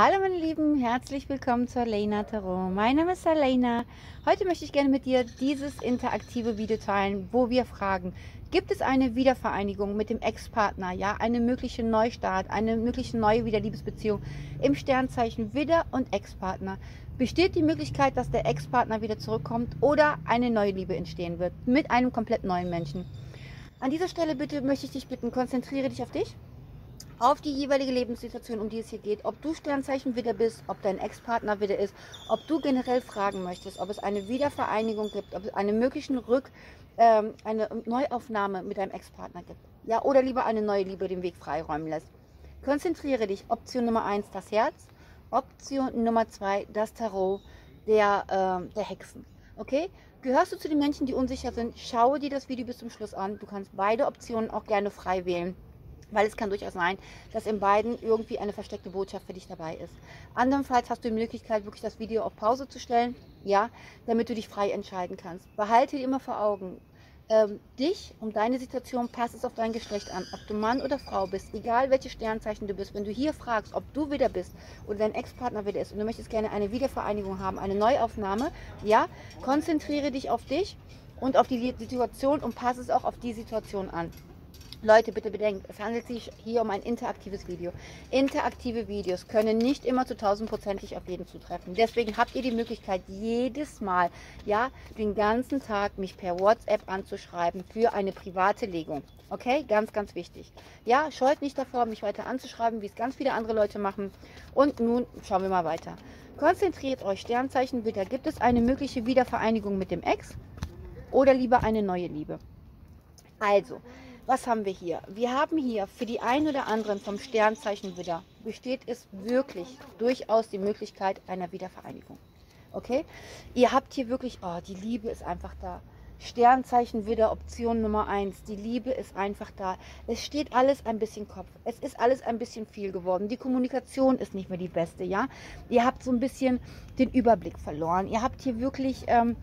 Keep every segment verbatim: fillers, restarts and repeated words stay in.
Hallo meine Lieben, herzlich willkommen zu Aleyna Tarot. Mein Name ist Aleyna. Heute möchte ich gerne mit dir dieses interaktive Video teilen, wo wir fragen, gibt es eine Wiedervereinigung mit dem Ex-Partner, ja, einen möglichen Neustart, eine mögliche neue Wiederliebesbeziehung im Sternzeichen Widder und Ex-Partner? Besteht die Möglichkeit, dass der Ex-Partner wieder zurückkommt oder eine neue Liebe entstehen wird mit einem komplett neuen Menschen? An dieser Stelle bitte möchte ich dich bitten, konzentriere dich auf dich. Auf die jeweilige Lebenssituation, um die es hier geht, ob du Sternzeichen Widder bist, ob dein Ex-Partner Widder ist, ob du generell fragen möchtest, ob es eine Wiedervereinigung gibt, ob es eine mögliche Rück, ähm, eine Neuaufnahme mit deinem Ex-Partner gibt. Ja, oder lieber eine neue Liebe den Weg freiräumen lässt. Konzentriere dich. Option Nummer eins, das Herz. Option Nummer zwei, das Tarot der, ähm, der Hexen. Okay? Gehörst du zu den Menschen, die unsicher sind? Schaue dir das Video bis zum Schluss an. Du kannst beide Optionen auch gerne frei wählen. Weil es kann durchaus sein, dass in beiden irgendwie eine versteckte Botschaft für dich dabei ist. Andernfalls hast du die Möglichkeit, wirklich das Video auf Pause zu stellen, ja, damit du dich frei entscheiden kannst. Behalte dir immer vor Augen, ähm, dich und deine Situation passt es auf dein Geschlecht an. Ob du Mann oder Frau bist, egal welche Sternzeichen du bist, wenn du hier fragst, ob du Widder bist oder dein Ex-Partner Widder ist und du möchtest gerne eine Wiedervereinigung haben, eine Neuaufnahme, ja, konzentriere dich auf dich und auf die Situation und passe es auch auf die Situation an. Leute, bitte bedenkt, es handelt sich hier um ein interaktives Video. Interaktive Videos können nicht immer zu tausendprozentig auf jeden zutreffen. Deswegen habt ihr die Möglichkeit, jedes Mal, ja, den ganzen Tag mich per WhatsApp anzuschreiben für eine private Legung. Okay? Ganz, ganz wichtig. Ja, scheut nicht davor, mich weiter anzuschreiben, wie es ganz viele andere Leute machen. Und nun schauen wir mal weiter. Konzentriert euch, Sternzeichen Widder. Gibt es eine mögliche Wiedervereinigung mit dem Ex oder lieber eine neue Liebe? Also, was haben wir hier? Wir haben hier für die einen oder anderen vom Sternzeichen Widder besteht es wirklich durchaus die Möglichkeit einer Wiedervereinigung. Okay? Ihr habt hier wirklich, oh, die Liebe ist einfach da. Sternzeichen Widder, Option Nummer eins. Die Liebe ist einfach da. Es steht alles ein bisschen Kopf. Es ist alles ein bisschen viel geworden. Die Kommunikation ist nicht mehr die beste, ja? Ihr habt so ein bisschen den Überblick verloren. Ihr habt hier wirklich ähm,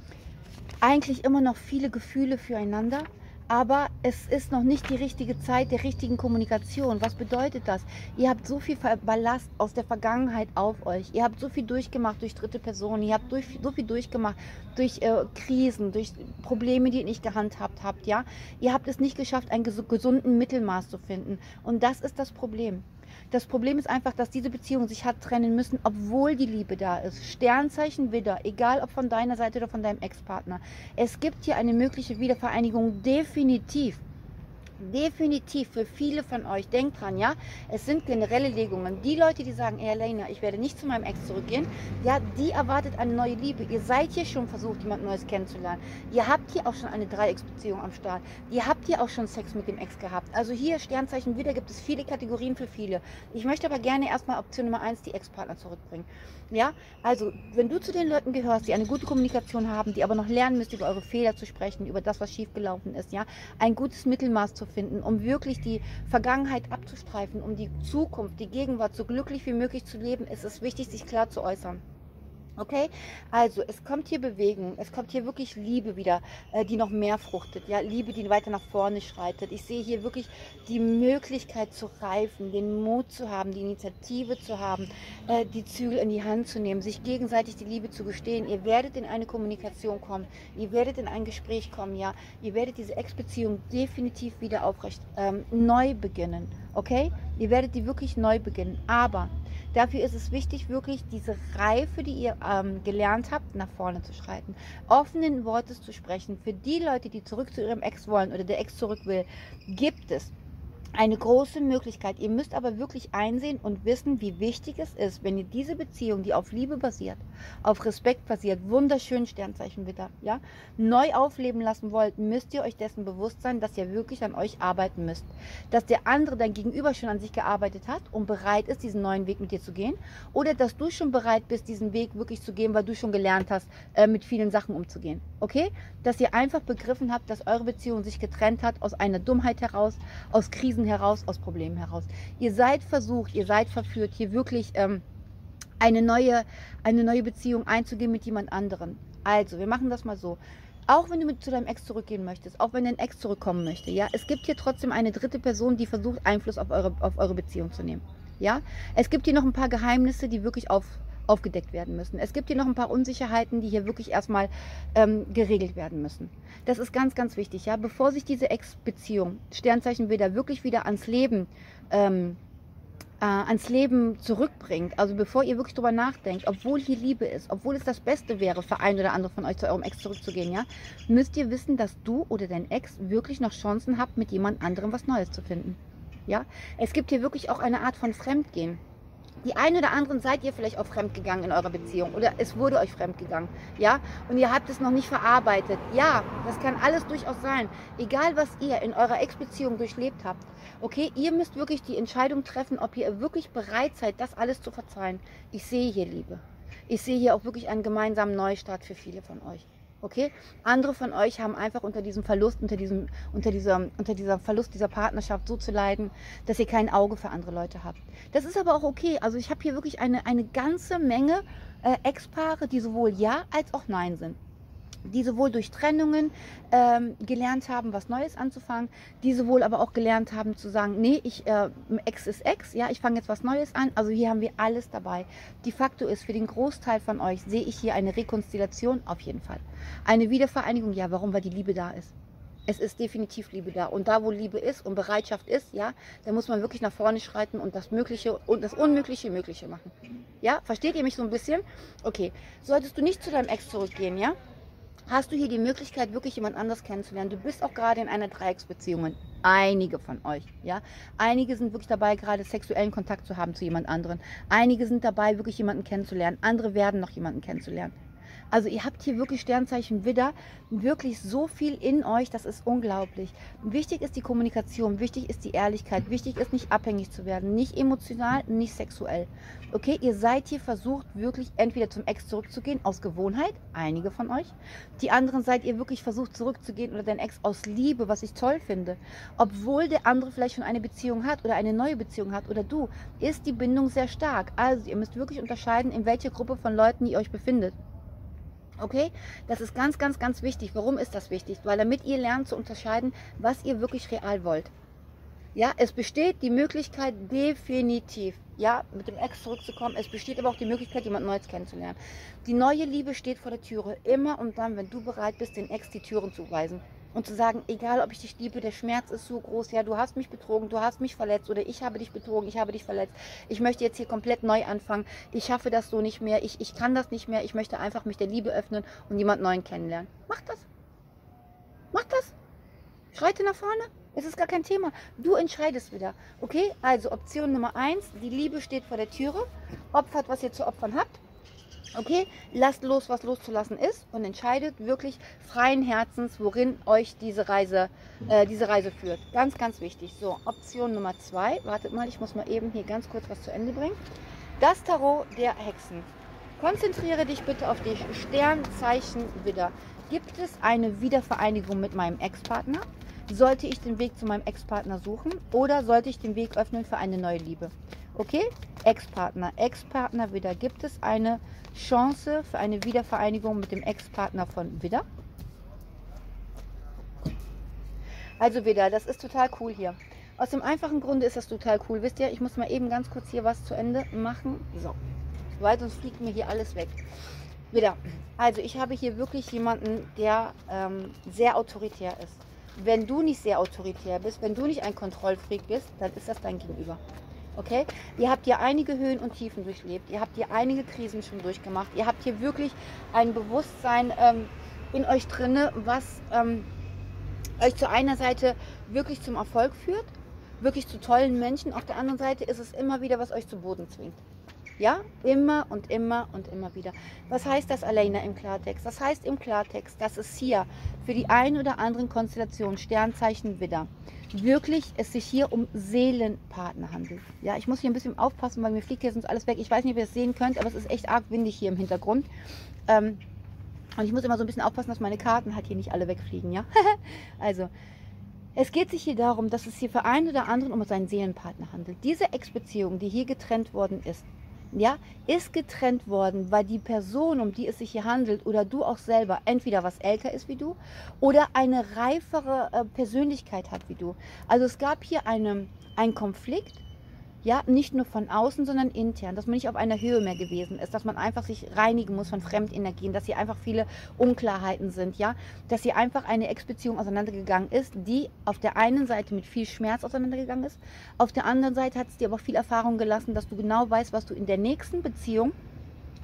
eigentlich immer noch viele Gefühle füreinander. Aber es ist noch nicht die richtige Zeit der richtigen Kommunikation. Was bedeutet das? Ihr habt so viel Ballast aus der Vergangenheit auf euch. Ihr habt so viel durchgemacht durch dritte Personen. Ihr habt durch, so viel durchgemacht durch äh, Krisen, durch Probleme, die ihr nicht gehandhabt habt. Ja? Ihr habt es nicht geschafft, einen ges gesunden Mittelmaß zu finden. Und das ist das Problem. Das Problem ist einfach, dass diese Beziehung sich hat trennen müssen, obwohl die Liebe da ist. Sternzeichen Widder, egal ob von deiner Seite oder von deinem Ex-Partner. Es gibt hier eine mögliche Wiedervereinigung, definitiv. Definitiv für viele von euch. Denkt dran, ja, es sind generelle Legungen. Die Leute, die sagen, ey Aleyna, ich werde nicht zu meinem Ex zurückgehen, ja, die erwartet eine neue Liebe. Ihr seid hier schon versucht, jemand Neues kennenzulernen. Ihr habt hier auch schon eine Dreiecksbeziehung am Start. Ihr habt hier auch schon Sex mit dem Ex gehabt. Also hier, Sternzeichen Widder, gibt es viele Kategorien für viele. Ich möchte aber gerne erstmal Option Nummer eins, die Ex-Partner zurückbringen. Ja, also, wenn du zu den Leuten gehörst, die eine gute Kommunikation haben, die aber noch lernen müsst, über eure Fehler zu sprechen, über das, was schiefgelaufen ist, ja, ein gutes Mittelmaß zu finden, um wirklich die Vergangenheit abzustreifen, um die Zukunft, die Gegenwart so glücklich wie möglich zu leben, ist es wichtig, sich klar zu äußern. Okay? Also, es kommt hier Bewegung, es kommt hier wirklich Liebe wieder, die noch mehr fruchtet, ja, Liebe, die weiter nach vorne schreitet. Ich sehe hier wirklich die Möglichkeit zu reifen, den Mut zu haben, die Initiative zu haben, die Zügel in die Hand zu nehmen, sich gegenseitig die Liebe zu gestehen. Ihr werdet in eine Kommunikation kommen, ihr werdet in ein Gespräch kommen, ja, ihr werdet diese Ex-Beziehung definitiv wieder aufrecht ähm, neu beginnen. Okay? Ihr werdet die wirklich neu beginnen, aber dafür ist es wichtig, wirklich diese Reife, die ihr ähm, gelernt habt, nach vorne zu schreiten. Offenen Wortes zu sprechen. Für die Leute, die zurück zu ihrem Ex wollen oder der Ex zurück will, gibt es eine große Möglichkeit. Ihr müsst aber wirklich einsehen und wissen, wie wichtig es ist, wenn ihr diese Beziehung, die auf Liebe basiert, auf Respekt basiert, wunderschön Sternzeichen Widder, ja, neu aufleben lassen wollt, müsst ihr euch dessen bewusst sein, dass ihr wirklich an euch arbeiten müsst. Dass der andere dein Gegenüber schon an sich gearbeitet hat und bereit ist, diesen neuen Weg mit dir zu gehen. Oder dass du schon bereit bist, diesen Weg wirklich zu gehen, weil du schon gelernt hast, äh, mit vielen Sachen umzugehen. Okay? Dass ihr einfach begriffen habt, dass eure Beziehung sich getrennt hat aus einer Dummheit heraus, aus Krisen heraus, aus Problemen heraus. Ihr seid versucht, ihr seid verführt, hier wirklich ähm, eine neue, eine neue Beziehung einzugehen mit jemand anderem. Also, wir machen das mal so. Auch wenn du mit zu deinem Ex zurückgehen möchtest, auch wenn dein Ex zurückkommen möchte, ja, es gibt hier trotzdem eine dritte Person, die versucht, Einfluss auf eure, auf eure Beziehung zu nehmen. Ja? Es gibt hier noch ein paar Geheimnisse, die wirklich auf, aufgedeckt werden müssen. Es gibt hier noch ein paar Unsicherheiten, die hier wirklich erstmal ähm, geregelt werden müssen. Das ist ganz, ganz wichtig. Ja? Bevor sich diese Ex-Beziehung, Sternzeichen Widder, wirklich wieder ans Leben ähm, äh, ans Leben zurückbringt, also bevor ihr wirklich darüber nachdenkt, obwohl hier Liebe ist, obwohl es das Beste wäre, für einen oder andere von euch zu eurem Ex zurückzugehen, ja, müsst ihr wissen, dass du oder dein Ex wirklich noch Chancen habt, mit jemand anderem was Neues zu finden. Ja? Es gibt hier wirklich auch eine Art von Fremdgehen. Die einen oder anderen seid ihr vielleicht auch fremdgegangen in eurer Beziehung oder es wurde euch fremdgegangen, ja, und ihr habt es noch nicht verarbeitet. Ja, das kann alles durchaus sein, egal was ihr in eurer Ex-Beziehung durchlebt habt. Okay, ihr müsst wirklich die Entscheidung treffen, ob ihr wirklich bereit seid, das alles zu verzeihen. Ich sehe hier Liebe. Ich sehe hier auch wirklich einen gemeinsamen Neustart für viele von euch. Okay? Andere von euch haben einfach unter diesem Verlust, unter diesem, unter dieser, unter dieser Verlust dieser Partnerschaft so zu leiden, dass ihr kein Auge für andere Leute habt. Das ist aber auch okay. Also ich habe hier wirklich eine, eine ganze Menge äh, Ex-Paare, die sowohl Ja als auch Nein sind. Die sowohl durch Trennungen ähm, gelernt haben, was Neues anzufangen, die sowohl aber auch gelernt haben zu sagen, nee, ich, äh, Ex ist Ex, ja, ich fange jetzt was Neues an. Also hier haben wir alles dabei. De facto ist, für den Großteil von euch sehe ich hier eine Rekonstellation auf jeden Fall. Eine Wiedervereinigung, ja, warum? Weil die Liebe da ist. Es ist definitiv Liebe da. Und da, wo Liebe ist und Bereitschaft ist, ja, da muss man wirklich nach vorne schreiten und das Mögliche und das Unmögliche Mögliche machen. Ja, versteht ihr mich so ein bisschen? Okay, solltest du nicht zu deinem Ex zurückgehen, ja? Hast du hier die Möglichkeit, wirklich jemand anders kennenzulernen? Du bist auch gerade in einer Dreiecksbeziehung. Einige von euch, ja. Einige sind wirklich dabei, gerade sexuellen Kontakt zu haben zu jemand anderen. Einige sind dabei, wirklich jemanden kennenzulernen. Andere werden noch jemanden kennenzulernen. Also ihr habt hier wirklich Sternzeichen Widder, wirklich so viel in euch, das ist unglaublich. Wichtig ist die Kommunikation, wichtig ist die Ehrlichkeit, wichtig ist nicht abhängig zu werden, nicht emotional, nicht sexuell. Okay, ihr seid hier versucht, wirklich entweder zum Ex zurückzugehen, aus Gewohnheit, einige von euch. Die anderen seid ihr wirklich versucht zurückzugehen oder dein Ex aus Liebe, was ich toll finde. Obwohl der andere vielleicht schon eine Beziehung hat oder eine neue Beziehung hat oder du, ist die Bindung sehr stark. Also ihr müsst wirklich unterscheiden, in welcher Gruppe von Leuten ihr euch befindet. Okay, das ist ganz, ganz, ganz wichtig. Warum ist das wichtig? Weil damit ihr lernt zu unterscheiden, was ihr wirklich real wollt. Ja, es besteht die Möglichkeit definitiv, ja, mit dem Ex zurückzukommen. Es besteht aber auch die Möglichkeit, jemand Neues kennenzulernen. Die neue Liebe steht vor der Türe. Immer und dann, wenn du bereit bist, den Ex die Türen zu weisen. Und zu sagen, egal ob ich dich liebe, der Schmerz ist so groß, ja, du hast mich betrogen, du hast mich verletzt oder ich habe dich betrogen, ich habe dich verletzt. Ich möchte jetzt hier komplett neu anfangen, ich schaffe das so nicht mehr, ich, ich kann das nicht mehr, ich möchte einfach mich der Liebe öffnen und jemand Neuen kennenlernen. Macht das. Macht das. Schreite nach vorne. Es ist gar kein Thema. Du entscheidest wieder. Okay, also Option Nummer eins, die Liebe steht vor der Türe. Opfert, was ihr zu opfern habt. Okay, lasst los, was loszulassen ist und entscheidet wirklich freien Herzens, worin euch diese Reise, äh, diese Reise führt. Ganz, ganz wichtig. So, Option Nummer zwei. Wartet mal, ich muss mal eben hier ganz kurz was zu Ende bringen. Das Tarot der Hexen. Konzentriere dich bitte auf die Sternzeichen Widder. Gibt es eine Wiedervereinigung mit meinem Ex-Partner? Sollte ich den Weg zu meinem Ex-Partner suchen oder sollte ich den Weg öffnen für eine neue Liebe? Okay, Ex-Partner, Ex-Partner Widder. Gibt es eine Chance für eine Wiedervereinigung mit dem Ex-Partner von Widder? Also Widder, das ist total cool hier. Aus dem einfachen Grunde ist das total cool. Wisst ihr, ich muss mal eben ganz kurz hier was zu Ende machen. So, weil sonst fliegt mir hier alles weg. Widder, also ich habe hier wirklich jemanden, der ähm, sehr autoritär ist. Wenn du nicht sehr autoritär bist, wenn du nicht ein Kontrollfreak bist, dann ist das dein Gegenüber. Okay? Ihr habt hier einige Höhen und Tiefen durchlebt. Ihr habt hier einige Krisen schon durchgemacht. Ihr habt hier wirklich ein Bewusstsein ähm, in euch drinne, was ähm, euch zu einer Seite wirklich zum Erfolg führt, wirklich zu tollen Menschen. Auf der anderen Seite ist es immer wieder, was euch zu Boden zwingt. Ja, immer und immer und immer wieder. Was heißt das, Aleyna, im Klartext? Das heißt im Klartext, dass es hier für die ein oder anderen Konstellationen, Sternzeichen Widder, wirklich es sich hier um Seelenpartner handelt. Ja, ich muss hier ein bisschen aufpassen, weil mir fliegt hier sonst alles weg. Ich weiß nicht, ob ihr das sehen könnt, aber es ist echt arg windig hier im Hintergrund. Ähm, und ich muss immer so ein bisschen aufpassen, dass meine Karten halt hier nicht alle wegfliegen, ja? Also... Es geht sich hier darum, dass es hier für einen oder anderen um seinen Seelenpartner handelt. Diese Ex-Beziehung, die hier getrennt worden ist, ja, ist getrennt worden, weil die Person, um die es sich hier handelt, oder du auch selber, entweder was älter ist wie du oder eine reifere äh, Persönlichkeit hat wie du. Also es gab hier eine, einen Konflikt. Ja, nicht nur von außen, sondern intern, dass man nicht auf einer Höhe mehr gewesen ist, dass man einfach sich reinigen muss von Fremdenergien, dass hier einfach viele Unklarheiten sind, ja, dass hier einfach eine Ex-Beziehung auseinandergegangen ist, die auf der einen Seite mit viel Schmerz auseinandergegangen ist, auf der anderen Seite hat es dir aber viel Erfahrung gelassen, dass du genau weißt, was du in der nächsten Beziehung,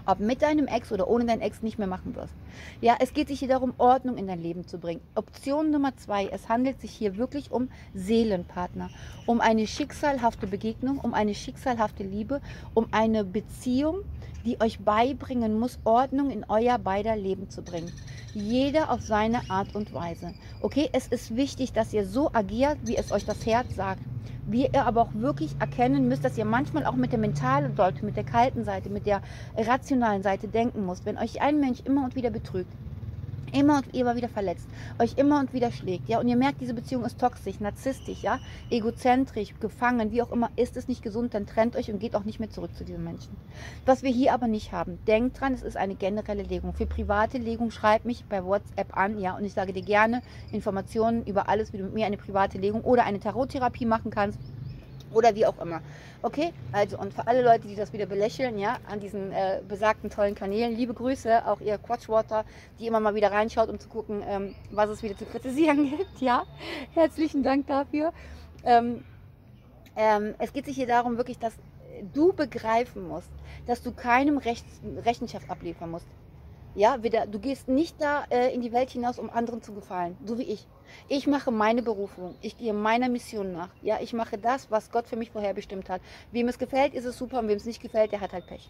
ob mit deinem Ex oder ohne deinen Ex, nicht mehr machen wirst. Ja, es geht sich hier darum, Ordnung in dein Leben zu bringen. Option Nummer zwei, es handelt sich hier wirklich um Seelenpartner, um eine schicksalhafte Begegnung, um eine schicksalhafte Liebe, um eine Beziehung, die euch beibringen muss, Ordnung in euer beider Leben zu bringen. Jeder auf seine Art und Weise. Okay, es ist wichtig, dass ihr so agiert, wie es euch das Herz sagt. Wie ihr aber auch wirklich erkennen müsst, dass ihr manchmal auch mit der mentalen Seite, mit der kalten Seite, mit der rationalen Seite denken müsst. Wenn euch ein Mensch immer und wieder betrügt, immer und immer wieder verletzt, euch immer und wieder schlägt, ja, und ihr merkt, diese Beziehung ist toxisch, narzisstisch, ja, egozentrisch, gefangen, wie auch immer, ist es nicht gesund, dann trennt euch und geht auch nicht mehr zurück zu diesem Menschen. Was wir hier aber nicht haben, denkt dran, es ist eine generelle Legung. Für private Legung schreibt mich bei WhatsApp an, ja, und ich sage dir gerne Informationen über alles, wie du mit mir eine private Legung oder eine Tarottherapie machen kannst. Oder wie auch immer. Okay, also und für alle Leute, die das wieder belächeln, ja, an diesen äh, besagten tollen Kanälen, liebe Grüße, auch ihr Quatschwater, die immer mal wieder reinschaut, um zu gucken, ähm, was es wieder zu kritisieren gibt, ja. Herzlichen Dank dafür. Ähm, ähm, es geht sich hier darum, wirklich, dass du begreifen musst, dass du keinem Recht, Rechenschaft abliefern musst. Ja, wieder, du gehst nicht da äh, in die Welt hinaus, um anderen zu gefallen, so wie ich. Ich mache meine Berufung, ich gehe meiner Mission nach. Ja, ich mache das, was Gott für mich vorherbestimmt hat. Wem es gefällt, ist es super, und wem es nicht gefällt, der hat halt Pech.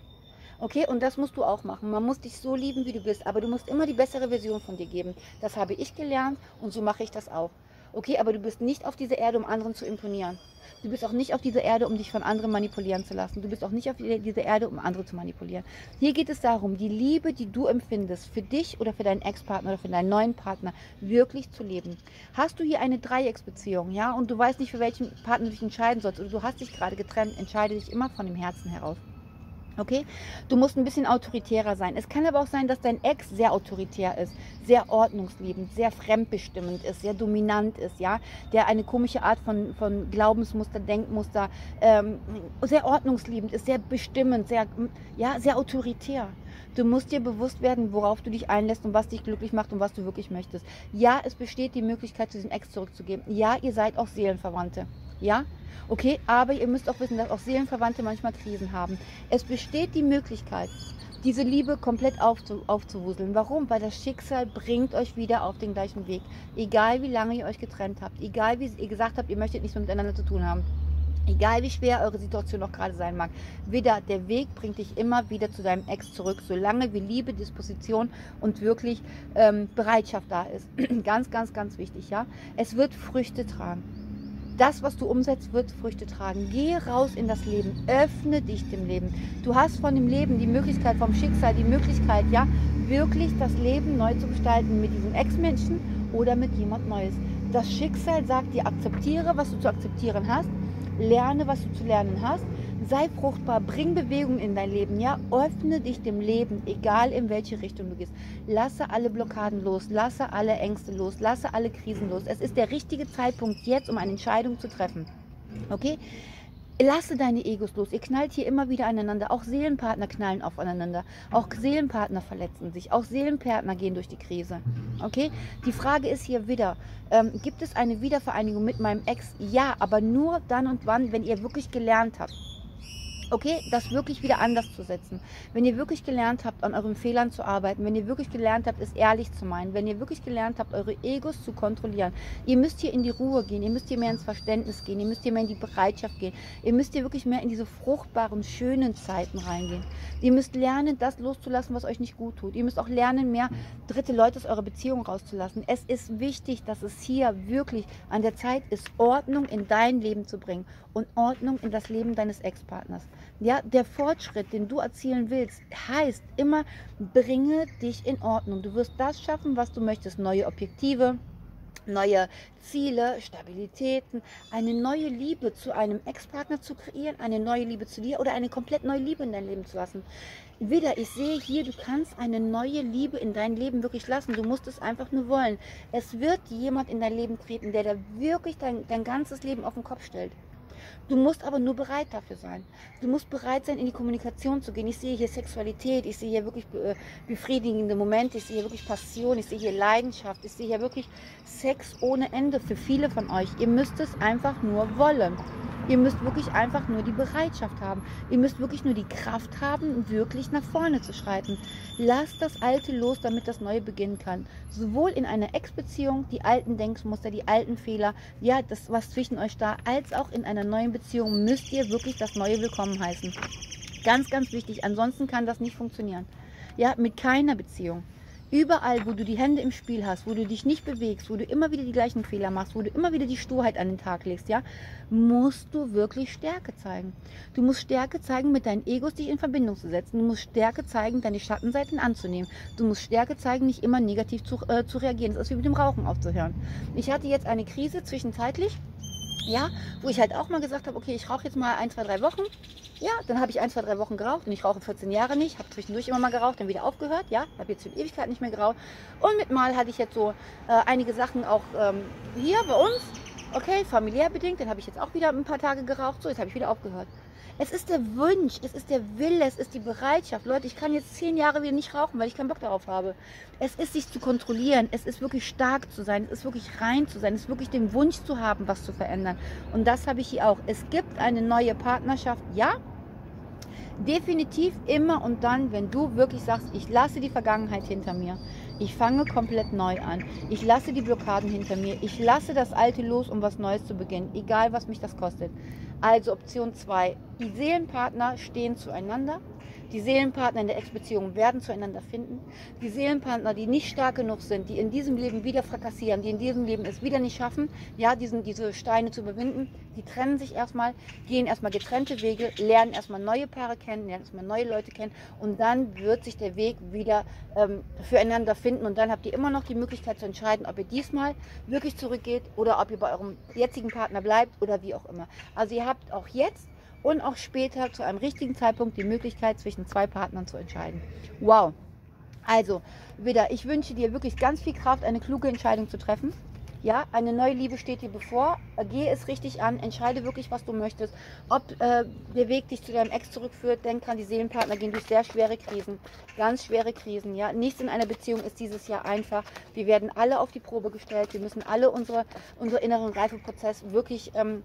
Okay, und das musst du auch machen. Man muss dich so lieben, wie du bist, aber du musst immer die bessere Version von dir geben. Das habe ich gelernt und so mache ich das auch. Okay, aber du bist nicht auf dieser Erde, um anderen zu imponieren. Du bist auch nicht auf dieser Erde, um dich von anderen manipulieren zu lassen. Du bist auch nicht auf dieser Erde, um andere zu manipulieren. Hier geht es darum, die Liebe, die du empfindest, für dich oder für deinen Ex-Partner oder für deinen neuen Partner, wirklich zu leben. Hast du hier eine Dreiecksbeziehung, ja, und du weißt nicht, für welchen Partner du dich entscheiden sollst, oder du hast dich gerade getrennt, entscheide dich immer von dem Herzen heraus. Okay? Du musst ein bisschen autoritärer sein. Es kann aber auch sein, dass dein Ex sehr autoritär ist, sehr ordnungsliebend, sehr fremdbestimmend ist, sehr dominant ist, ja, der eine komische Art von, von Glaubensmuster, Denkmuster, ähm, sehr ordnungsliebend ist, sehr bestimmend, sehr, ja, sehr autoritär. Du musst dir bewusst werden, worauf du dich einlässt und was dich glücklich macht und was du wirklich möchtest. Ja, es besteht die Möglichkeit, zu diesem Ex zurückzugeben. Ja, ihr seid auch Seelenverwandte. Ja? Okay, aber ihr müsst auch wissen, dass auch Seelenverwandte manchmal Krisen haben. Es besteht die Möglichkeit, diese Liebe komplett aufzu aufzuwuseln. Warum? Weil das Schicksal bringt euch wieder auf den gleichen Weg. Egal, wie lange ihr euch getrennt habt. Egal, wie ihr gesagt habt, ihr möchtet nichts mehr miteinander zu tun haben. Egal, wie schwer eure Situation noch gerade sein mag. Wieder, der Weg bringt dich immer wieder zu deinem Ex zurück, solange wie Liebe, Disposition und wirklich ähm, Bereitschaft da ist. Ganz, ganz, ganz wichtig, ja. Es wird Früchte tragen. Das, was du umsetzt, wird Früchte tragen. Geh raus in das Leben. Öffne dich dem Leben. Du hast von dem Leben die Möglichkeit, vom Schicksal die Möglichkeit, ja, wirklich das Leben neu zu gestalten mit diesem Ex-Menschen oder mit jemand Neues. Das Schicksal sagt dir, akzeptiere, was du zu akzeptieren hast. Lerne, was du zu lernen hast. Sei fruchtbar, bring Bewegung in dein Leben, ja, öffne dich dem Leben, egal in welche Richtung du gehst. Lasse alle Blockaden los, lasse alle Ängste los, lasse alle Krisen los. Es ist der richtige Zeitpunkt jetzt, um eine Entscheidung zu treffen, okay? Lasse deine Egos los. Ihr knallt hier immer wieder aneinander. Auch Seelenpartner knallen aufeinander. Auch Seelenpartner verletzen sich. Auch Seelenpartner gehen durch die Krise. Okay? Die Frage ist hier wieder, ähm, gibt es eine Wiedervereinigung mit meinem Ex? Ja, aber nur dann und wann, wenn ihr wirklich gelernt habt. Okay, das wirklich wieder anders zu setzen. Wenn ihr wirklich gelernt habt, an euren Fehlern zu arbeiten, wenn ihr wirklich gelernt habt, es ehrlich zu meinen, wenn ihr wirklich gelernt habt, eure Egos zu kontrollieren, ihr müsst hier in die Ruhe gehen, ihr müsst hier mehr ins Verständnis gehen, ihr müsst hier mehr in die Bereitschaft gehen, ihr müsst hier wirklich mehr in diese fruchtbaren, schönen Zeiten reingehen. Ihr müsst lernen, das loszulassen, was euch nicht gut tut. Ihr müsst auch lernen, mehr dritte Leute aus eurer Beziehung rauszulassen. Es ist wichtig, dass es hier wirklich an der Zeit ist, Ordnung in dein Leben zu bringen und Ordnung in das Leben deines Ex-Partners. Ja, der Fortschritt, den du erzielen willst, heißt immer, bringe dich in Ordnung. Du wirst das schaffen, was du möchtest. Neue Objektive, neue Ziele, Stabilitäten, eine neue Liebe zu einem Ex-Partner zu kreieren, eine neue Liebe zu dir oder eine komplett neue Liebe in dein Leben zu lassen. Wieder, ich sehe hier, du kannst eine neue Liebe in dein Leben wirklich lassen. Du musst es einfach nur wollen. Es wird jemand in dein Leben treten, der da wirklich dein, dein ganzes Leben auf den Kopf stellt. Du musst aber nur bereit dafür sein. Du musst bereit sein, in die Kommunikation zu gehen. Ich sehe hier Sexualität, ich sehe hier wirklich befriedigende Momente, ich sehe hier wirklich Passion, ich sehe hier Leidenschaft, ich sehe hier wirklich Sex ohne Ende für viele von euch. Ihr müsst es einfach nur wollen. Ihr müsst wirklich einfach nur die Bereitschaft haben. Ihr müsst wirklich nur die Kraft haben, wirklich nach vorne zu schreiten. Lasst das Alte los, damit das Neue beginnen kann. Sowohl in einer Ex-Beziehung, die alten Denkmuster, die alten Fehler, ja, das, was zwischen euch da, als auch in einer neuen Beziehung müsst ihr wirklich das Neue willkommen heißen. Ganz, ganz wichtig. Ansonsten kann das nicht funktionieren. Ja, mit keiner Beziehung. Überall, wo du die Hände im Spiel hast, wo du dich nicht bewegst, wo du immer wieder die gleichen Fehler machst, wo du immer wieder die Sturheit an den Tag legst, ja, musst du wirklich Stärke zeigen. Du musst Stärke zeigen, mit deinen Egos dich in Verbindung zu setzen. Du musst Stärke zeigen, deine Schattenseiten anzunehmen. Du musst Stärke zeigen, nicht immer negativ zu, äh, zu reagieren. Das ist wie mit dem Rauchen aufzuhören. Ich hatte jetzt eine Krise zwischenzeitlich, ja, wo ich halt auch mal gesagt habe, okay, ich rauche jetzt mal ein, zwei, drei Wochen. Ja, dann habe ich ein, zwei, drei Wochen geraucht und ich rauche vierzehn Jahre nicht, habe zwischendurch immer mal geraucht, dann wieder aufgehört, ja, habe jetzt für die Ewigkeit nicht mehr geraucht. Und mit mal hatte ich jetzt so äh, einige Sachen auch ähm, hier bei uns, okay, familiär bedingt, dann habe ich jetzt auch wieder ein paar Tage geraucht, so, jetzt habe ich wieder aufgehört. Es ist der Wunsch, es ist der Wille, es ist die Bereitschaft. Leute, ich kann jetzt zehn Jahre wieder nicht rauchen, weil ich keinen Bock darauf habe. Es ist, sich zu kontrollieren, es ist wirklich stark zu sein, es ist wirklich rein zu sein, es ist wirklich den Wunsch zu haben, was zu verändern. Und das habe ich hier auch. Es gibt eine neue Partnerschaft, ja? Definitiv immer und dann, wenn du wirklich sagst, ich lasse die Vergangenheit hinter mir. Ich fange komplett neu an. Ich lasse die Blockaden hinter mir. Ich lasse das Alte los, um was Neues zu beginnen. Egal, was mich das kostet. Also Option zwei. Die Seelenpartner stehen zueinander. Die Seelenpartner in der Ex-Beziehung werden zueinander finden. Die Seelenpartner, die nicht stark genug sind, die in diesem Leben wieder frakassieren, die in diesem Leben es wieder nicht schaffen, ja, diesen, diese Steine zu überwinden, die trennen sich erstmal, gehen erstmal getrennte Wege, lernen erstmal neue Paare kennen, lernen erstmal neue Leute kennen und dann wird sich der Weg wieder ähm, füreinander finden und dann habt ihr immer noch die Möglichkeit zu entscheiden, ob ihr diesmal wirklich zurückgeht oder ob ihr bei eurem jetzigen Partner bleibt oder wie auch immer. Also ihr habt auch jetzt und auch später zu einem richtigen Zeitpunkt die Möglichkeit, zwischen zwei Partnern zu entscheiden. Wow! Also, Widder, ich wünsche dir wirklich ganz viel Kraft, eine kluge Entscheidung zu treffen. Ja, eine neue Liebe steht dir bevor. Geh es richtig an, entscheide wirklich, was du möchtest. Ob äh, der Weg dich zu deinem Ex zurückführt, denk dran, die Seelenpartner gehen durch sehr schwere Krisen. Ganz schwere Krisen, ja. Nichts in einer Beziehung ist dieses Jahr einfach. Wir werden alle auf die Probe gestellt. Wir müssen alle unsere, unseren inneren Reifeprozess wirklich ähm,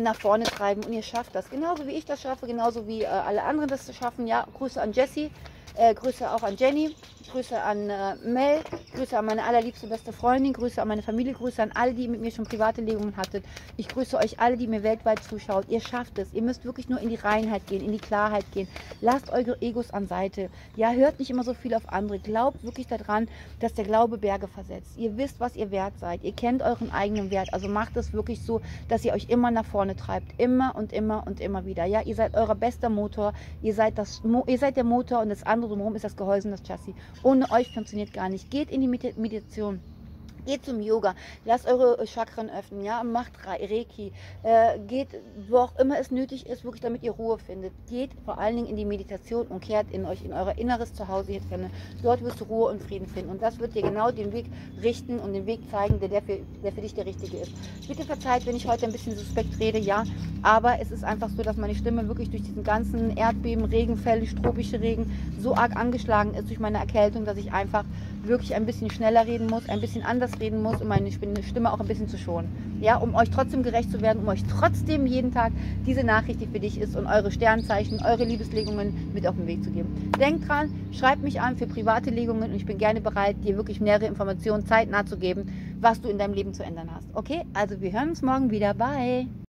nach vorne treiben. Und ihr schafft das. Genauso wie ich das schaffe, genauso wie äh, alle anderen das schaffen, ja. Grüße an Jessie. Äh, Grüße auch an Jenny, Grüße an äh, Mel, Grüße an meine allerliebste beste Freundin, Grüße an meine Familie, Grüße an alle, die mit mir schon private Legungen hattet. Ich grüße euch alle, die mir weltweit zuschaut. Ihr schafft es. Ihr müsst wirklich nur in die Reinheit gehen, in die Klarheit gehen. Lasst eure Egos an Seite. Ja, hört nicht immer so viel auf andere. Glaubt wirklich daran, dass der Glaube Berge versetzt. Ihr wisst, was ihr wert seid. Ihr kennt euren eigenen Wert. Also macht es wirklich so, dass ihr euch immer nach vorne treibt. Immer und immer und immer wieder. Ja, ihr seid euer bester Motor. Ihr seid, das Mo ihr seid der Motor und das andere drumherum ist das Gehäuse und das Chassis. Ohne euch funktioniert gar nicht. Geht in die Meditation. Geht zum Yoga, lasst eure Chakren öffnen, ja, macht Reiki, äh, geht, wo auch immer es nötig ist, wirklich damit ihr Ruhe findet. Geht vor allen Dingen in die Meditation und kehrt in euch, in euer inneres Zuhause hier drin. Dort wirst du Ruhe und Frieden finden und das wird dir genau den Weg richten und den Weg zeigen, der, der, für, der für dich der richtige ist. Bitte verzeiht, wenn ich heute ein bisschen suspekt rede, ja, aber es ist einfach so, dass meine Stimme wirklich durch diesen ganzen Erdbeben, Regenfälle, tropische Regen so arg angeschlagen ist durch meine Erkältung, dass ich einfach wirklich ein bisschen schneller reden muss, ein bisschen anders reden muss, um meine Stimme auch ein bisschen zu schonen. Ja, um euch trotzdem gerecht zu werden, um euch trotzdem jeden Tag diese Nachricht, die für dich ist und eure Sternzeichen, eure Liebeslegungen mit auf den Weg zu geben. Denkt dran, schreibt mich an für private Legungen und ich bin gerne bereit, dir wirklich nähere Informationen zeitnah zu geben, was du in deinem Leben zu ändern hast. Okay, also wir hören uns morgen wieder. Bye!